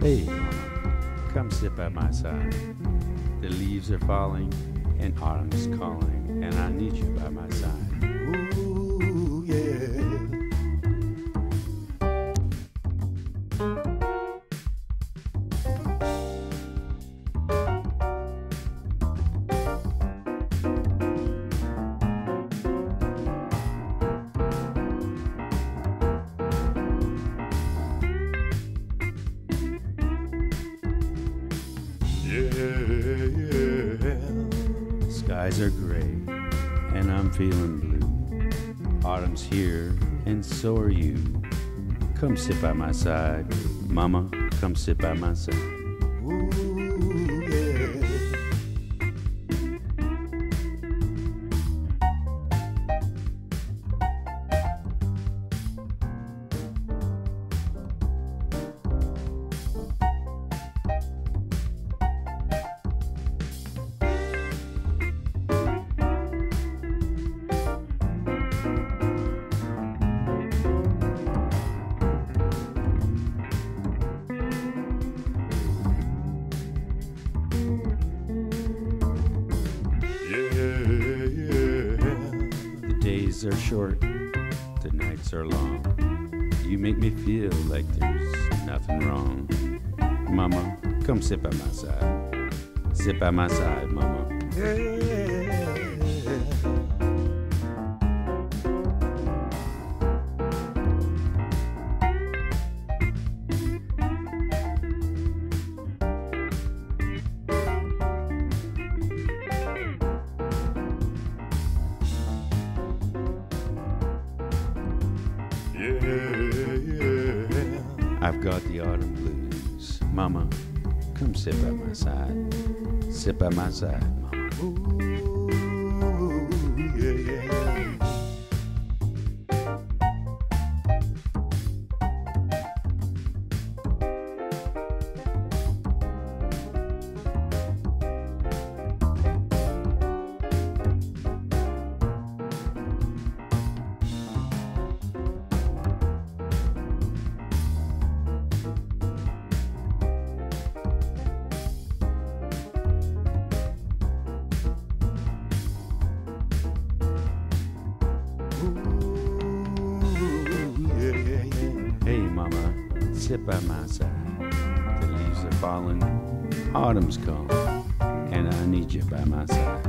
Hey, come sit by my side. The leaves are falling and autumn's calling, and I need you by my side. Ooh, yeah. Skies are gray and I'm feeling blue. Autumn's here and so are you. Come sit by my side, mama, come sit by my side. Ooh, yeah. Days are short, the nights are long. You make me feel like there's nothing wrong. Mama, come sit by my side. Sit by my side, mama. Yeah. I've got the autumn blues. Mama, come sit by my side. Sit by my side, mama. Ooh, yeah. Mama, sit by my side. The leaves are falling, autumn's gone, and I need you by my side.